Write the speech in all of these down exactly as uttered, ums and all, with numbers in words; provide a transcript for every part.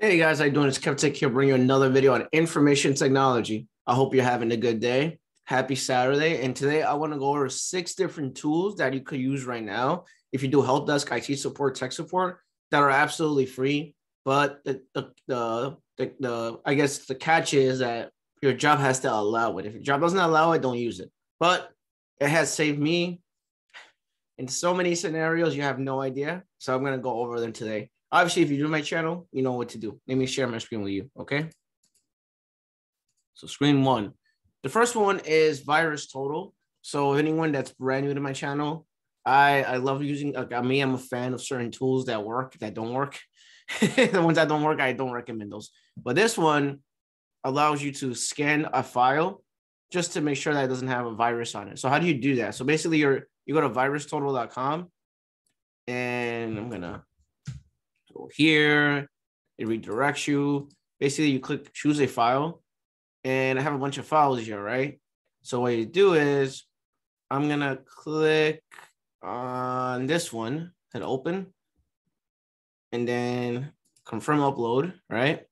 Hey guys, how you doing? It's Kevtech here, bringing you another video on information technology. I hope you're having a good day. Happy Saturday. And today I want to go over six different tools that you could use right now if you do help desk, I T support, tech support that are absolutely free. But the, the, the, the, the I guess the catch is that your job has to allow it. If your job doesn't allow it, don't use it. But it has saved me in so many scenarios, you have no idea. So I'm going to go over them today. Obviously, if you do my channel, you know what to do. Let me share my screen with you, okay? So screen one. The first one is VirusTotal. So anyone that's brand new to my channel, I, I love using, like I mean, I'm a fan of certain tools that work, that don't work. The ones that don't work, I don't recommend those. But this one allows you to scan a file just to make sure that it doesn't have a virus on it. So how do you do that? So basically, you're, you go to virus total dot com, and I'm going to go here, it redirects you. Basically, you click choose a file, and I have a bunch of files here, right? So what you do is I'm going to click on this one and open, and then confirm upload, right?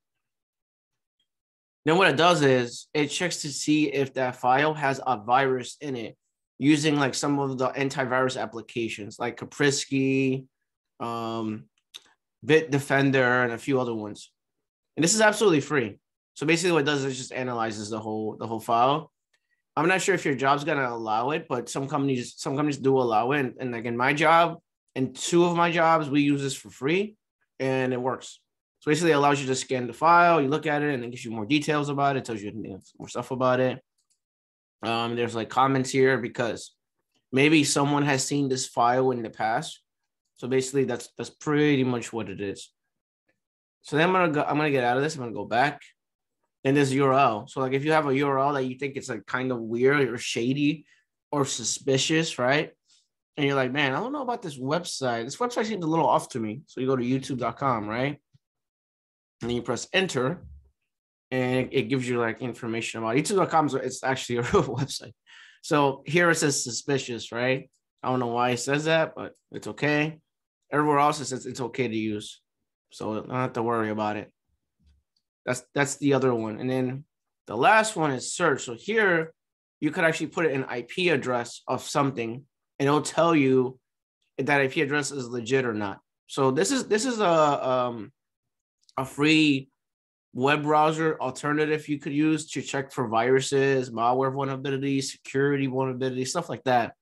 Then what it does is it checks to see if that file has a virus in it using like some of the antivirus applications like Kaspersky, um, Bitdefender, and a few other ones. And this is absolutely free. So basically what it does is it just analyzes the whole the whole file. I'm not sure if your job's going to allow it, but some companies some companies do allow it. And, and like in my job and two of my jobs, we use this for free and it works. So basically it allows you to scan the file, you look at it, and it gives you more details about it, tells you, you know, more stuff about it. Um, there's like comments here because maybe someone has seen this file in the past. So basically, that's that's pretty much what it is. So then I'm gonna go, I'm gonna get out of this. I'm gonna go back, and this U R L. So like if you have a U R L that you think it's like kind of weird or shady or suspicious, right? And you're like, man, I don't know about this website. This website seems a little off to me. So you go to YouTube dot com, right? And then you press enter, and it gives you like information about YouTube dot com. So it's actually a real website. So here it says suspicious, right? I don't know why it says that, but it's okay. Everywhere else, it says it's okay to use. So I don't have to worry about it. That's that's the other one. And then the last one is search. So here, you could actually put an I P address of something, and it'll tell you if that I P address is legit or not. So this is this is a, um, a free web browser alternative you could use to check for viruses, malware vulnerabilities, security vulnerabilities, stuff like that.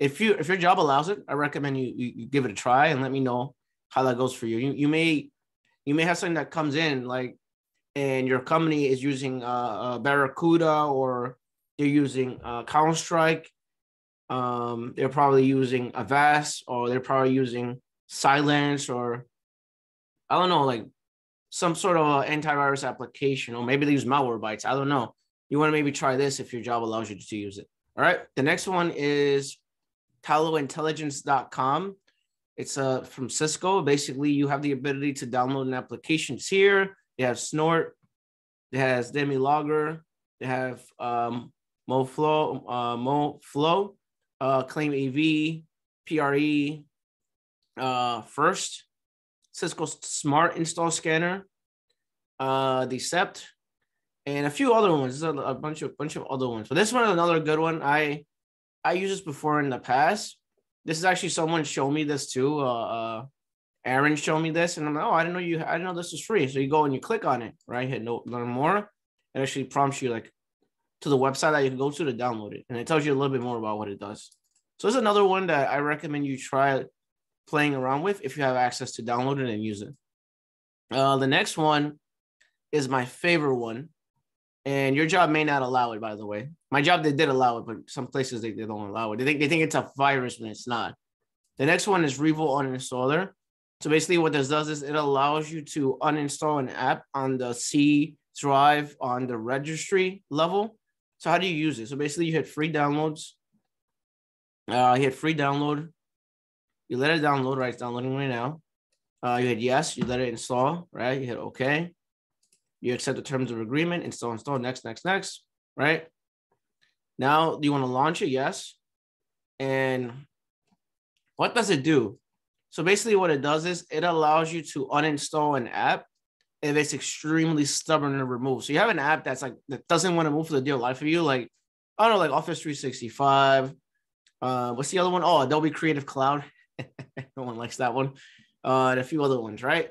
If you if your job allows it, I recommend you, you, you give it a try and let me know how that goes for you. You you may you may have something that comes in like, and your company is using uh, uh, Barracuda, or they're using uh, Counter Strike. Um, they're probably using Avast, or they're probably using Silence, or I don't know, like some sort of uh, antivirus application, or maybe they use Malwarebytes. I don't know. You want to maybe try this if your job allows you to use it. All right. The next one is Talo intelligence dot com. It's uh, from Cisco. Basically, you have the ability to download an application here. They have Snort. It has Demi Logger. They have um, MoFlow, uh, MoFlow, uh, Claim A V, P R E, uh, First, Cisco Smart Install Scanner, uh, Decept, and a few other ones. There's a, a bunch of bunch of other ones. So this one is another good one. I I used this before in the past. This is actually someone showed me this too. Uh, uh, Aaron showed me this, and I'm like, oh, I didn't know you. I didn't know this was free. So you go and you click on it, right? Hit no, learn more. It actually prompts you like to the website that you can go to to download it, and it tells you a little bit more about what it does. So it's another one that I recommend you try playing around with if you have access to download it and use it. Uh, the next one is my favorite one. And your job may not allow it, by the way. My job, they did allow it, but some places they, they don't allow it. They think they think it's a virus when it's not. The next one is Revo Uninstaller. So basically what this does is it allows you to uninstall an app on the C drive on the registry level. So how do you use it? So basically you hit free downloads. Uh, you hit free download. You let it download, right? It's downloading right now. Uh, you hit yes, you let it install, right? You hit okay. You accept the terms of agreement, install, install, next, next, next, right? Now, do you want to launch it? Yes. And what does it do? So basically what it does is it allows you to uninstall an app and it's extremely stubborn to remove. So you have an app that's like, that doesn't want to move for the dear life of you. Like, I don't know, like Office three sixty-five. Uh, what's the other one? Oh, Adobe Creative Cloud. No one likes that one. Uh, and a few other ones, right?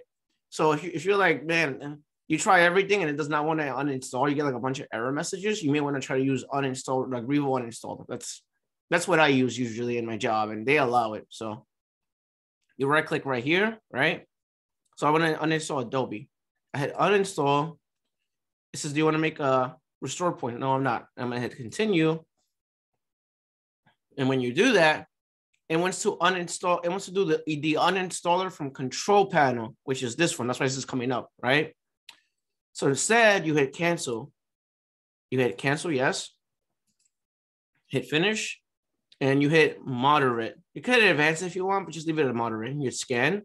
So if, you, if you're like, man, you try everything and it does not want to uninstall, you get like a bunch of error messages. You may want to try to use uninstall, like Revo Uninstaller. That's, that's what I use usually in my job, and they allow it. So you right click right here, right? So I want to uninstall Adobe. I hit uninstall. It says, do you want to make a restore point? No, I'm not. I'm going to hit continue. And when you do that, it wants to uninstall. It wants to do the, the uninstaller from control panel, which is this one. That's why this is coming up, right? So instead, you hit cancel. You hit cancel, yes. Hit finish. And you hit moderate. You could advance if you want, but just leave it at moderate. You hit scan.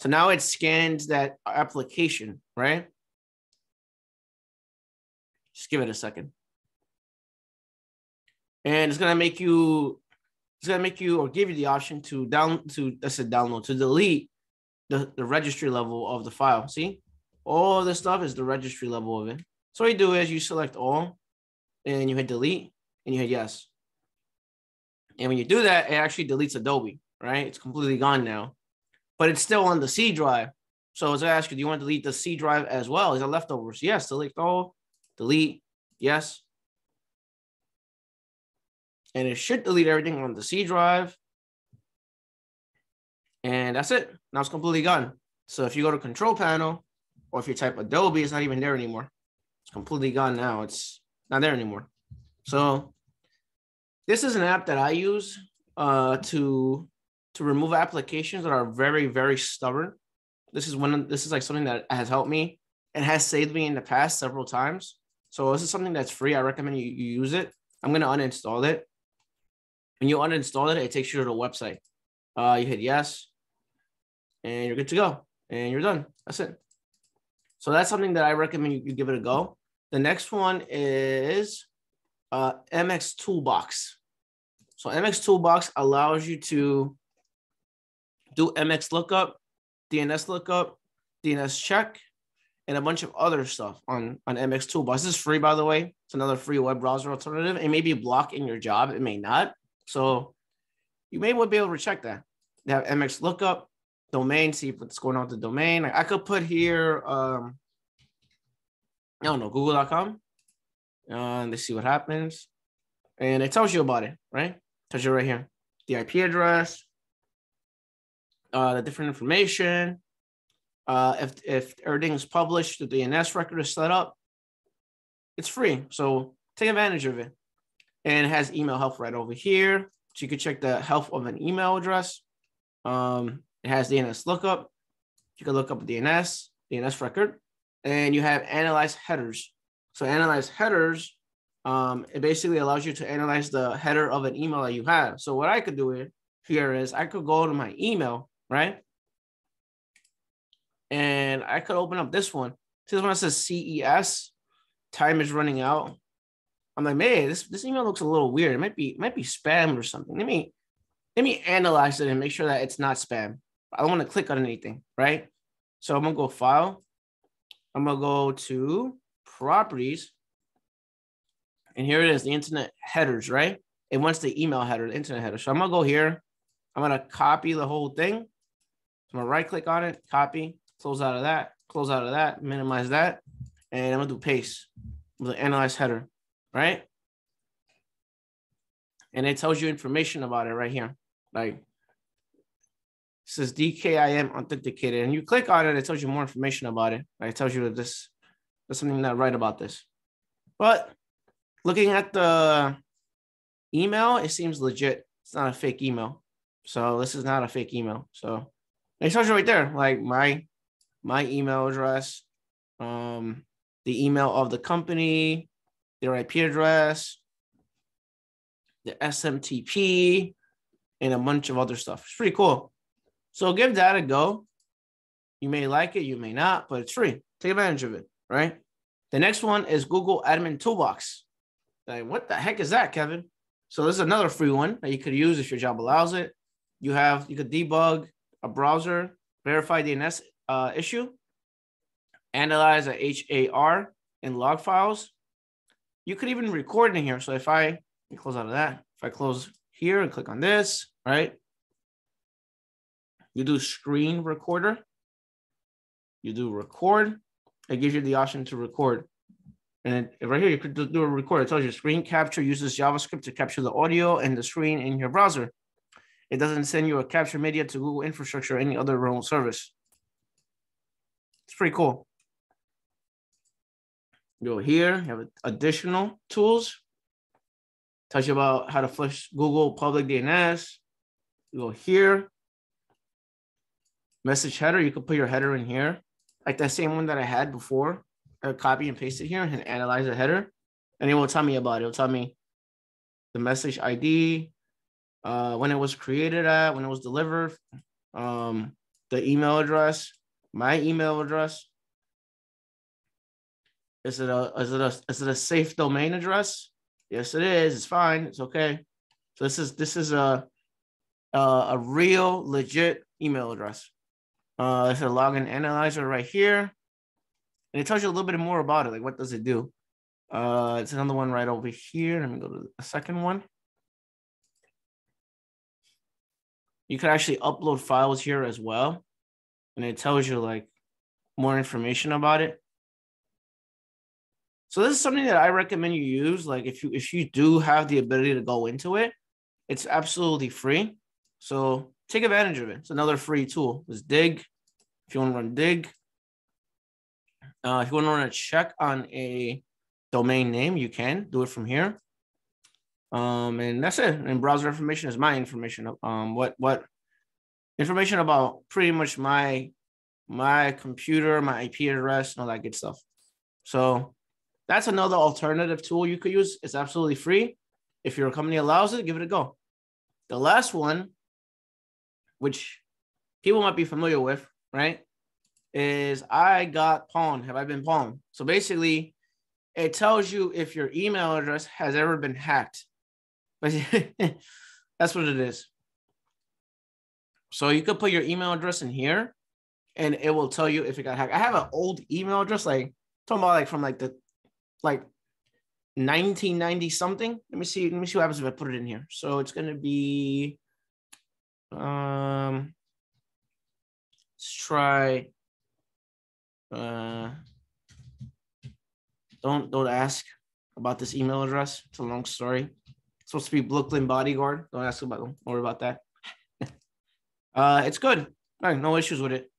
So now it scans that application, right? Just give it a second. And it's gonna make you, it's gonna make you or give you the option to down to I said download to delete the, the registry level of the file. See, all this stuff is the registry level of it. So what you do is you select all, and you hit delete, and you hit yes. And when you do that, it actually deletes Adobe, right? It's completely gone now. But it's still on the C drive. So as I ask you, do you want to delete the C drive as well? Is it leftovers? Yes, delete all, delete, yes. And it should delete everything on the C drive. And that's it. Now it's completely gone. So if you go to control panel, or if you type Adobe, it's not even there anymore. It's completely gone now. It's not there anymore. So this is an app that I use uh, to... to remove applications that are very, very stubborn. This is one, this is like something that has helped me and has saved me in the past several times. So this is something that's free. I recommend you, you use it. I'm going to uninstall it. When you uninstall it, it takes you to the website. Uh, you hit yes, and you're good to go, and you're done. That's it. So that's something that I recommend you, you give it a go. The next one is uh, M X Toolbox. So M X Toolbox allows you to do M X lookup, D N S lookup, D N S check, and a bunch of other stuff on, on M X Toolbox. This is free, by the way. It's another free web browser alternative. It may be blocked in your job. It may not. So you may well be able to check that. They have M X lookup, domain, see what's going on with the domain. I could put here, um, I don't know, google dot com. Uh, and let's see what happens. And it tells you about it, right? It tells you right here. The I P address. Uh, the different information, uh, if, if everything is published, the D N S record is set up, it's free. So take advantage of it. And it has email help right over here. So you can check the health of an email address. Um, it has D N S lookup. You can look up D N S, D N S record, and you have analyze headers. So analyze headers, um, it basically allows you to analyze the header of an email that you have. So what I could do here, here is I could go to my email, right? And I could open up this one. See this one that says C E S, time is running out. I'm like, man, this, this email looks a little weird. It might be, it might be spam or something. Let me, let me analyze it and make sure that it's not spam. I don't want to click on anything, right? So I'm gonna go file. I'm gonna go to properties. And here it is, the internet headers, right? It wants the email header, the internet header. So I'm gonna go here. I'm gonna copy the whole thing. I'm gonna right click on it, copy, close out of that, close out of that, minimize that. And I'm gonna do paste with the analyze header, right? And it tells you information about it right here. Like it says D K I M authenticated. And you click on it, it tells you more information about it. Like it tells you that this, there's something not right about this. But looking at the email, it seems legit. It's not a fake email. So this is not a fake email. So it tells you right there, like my my email address, um, the email of the company, their I P address, the S M T P, and a bunch of other stuff. It's pretty cool. So give that a go. You may like it, you may not, but it's free. Take advantage of it, right? The next one is Google Admin Toolbox. Like, what the heck is that, Kevin? So this is another free one that you could use if your job allows it. You have, you could debug a browser, verify D N S uh, issue, analyze a H A R and log files. You could even record in here. So if I close out of that, if I close here and click on this, right? You do screen recorder. You do record. It gives you the option to record. And right here, you could do a record. It tells you screen capture uses JavaScript to capture the audio and the screen in your browser. It doesn't send you a capture media to Google infrastructure or any other remote service. It's pretty cool. Go here, you have additional tools. Touch about how to flush Google public D N S. You go here. Message header, you could put your header in here. Like that same one that I had before. I'll copy and paste it here and analyze the header. And it will tell me about it. It'll tell me the message I D, uh, when it was created at, when it was delivered, um, the email address, my email address. Is it a, is it a, is it a safe domain address? Yes, it is. It's fine. It's okay. So this is, this is a, a, a real legit email address. Uh, it's a login analyzer right here. And it tells you a little bit more about it. Like, what does it do? Uh, it's another one right over here. Let me go to the second one. You can actually upload files here as well. And it tells you like more information about it. So this is something that I recommend you use. Like if you, if you do have the ability to go into it, it's absolutely free. So take advantage of it. It's another free tool. It's Dig. If you want to run Dig. Uh, if you want to check on a domain name, you can do it from here. Um, and that's it. And browser information is my information. Um, what what information about pretty much my my computer, my I P address, and all that good stuff. So that's another alternative tool you could use. It's absolutely free. If your company allows it, give it a go. The last one, which people might be familiar with, right? Is I got pwned. Have I been pwned? So basically, it tells you if your email address has ever been hacked. But that's what it is. So you could put your email address in here, and it will tell you if it got hacked. I have an old email address, like I'm talking about, like from like the like nineteen ninety something. Let me see. Let me see what happens if I put it in here. So it's gonna be, um, let's try. Uh, don't don't ask about this email address. It's a long story. It's supposed to be Brooklyn Bodyguard. Don't ask about them. Don't worry about that. uh, it's good. All right, no issues with it.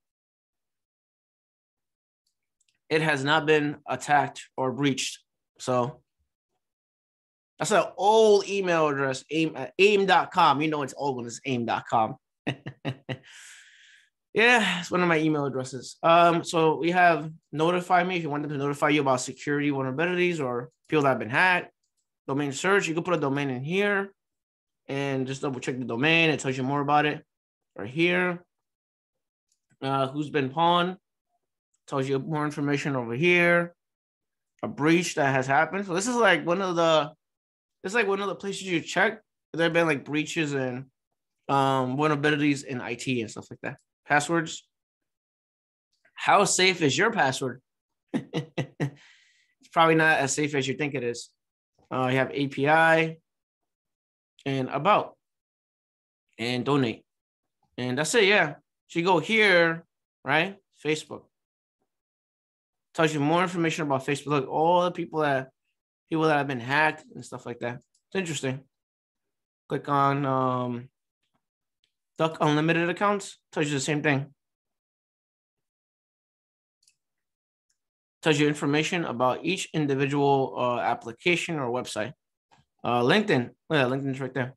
It has not been attacked or breached. So that's an old email address, aim, uh, aim dot com. You know it's old when it's aim dot com. Yeah, it's one of my email addresses. Um, so we have notify me if you want them to notify you about security vulnerabilities or people that have been hacked. Domain search, you can put a domain in here and just double check the domain. It tells you more about it right here. Uh, who's been pwned? Tells you more information over here. A breach that has happened. So this is like one of the, it's like one of the places you check. There have been like breaches and um, vulnerabilities in I T and stuff like that. Passwords. How safe is your password? It's probably not as safe as you think it is. Uh, you have A P I and about and donate. And that's it. Yeah. So you go here, right? Facebook. Tells you more information about Facebook. Look, all the people that people that have been hacked and stuff like that. It's interesting. Click on um Duck Unlimited accounts, tells you the same thing. Tells you information about each individual uh, application or website. Uh, LinkedIn, yeah, LinkedIn's right there.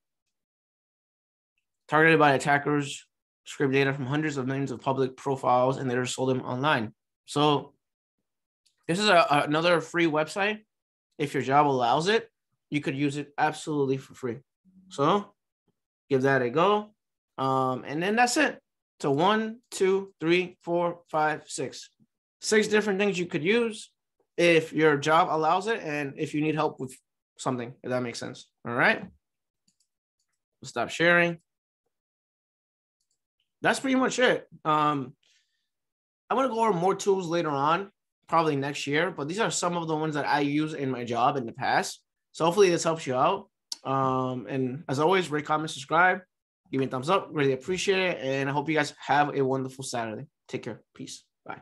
Targeted by attackers, scrape data from hundreds of millions of public profiles and later sold them online. So this is a, another free website. If your job allows it, you could use it absolutely for free. So give that a go. Um, and then that's it. So one, two, three, four, five, six. Six different things you could use if your job allows it and if you need help with something, if that makes sense. All right. We'll stop sharing. That's pretty much it. Um, I want to go over more tools later on. probably next year, but these are some of the ones that I use in my job in the past. So hopefully this helps you out. Um, and as always, rate, comment, subscribe, give me a thumbs up. Really appreciate it. And I hope you guys have a wonderful Saturday. Take care. Peace. Bye.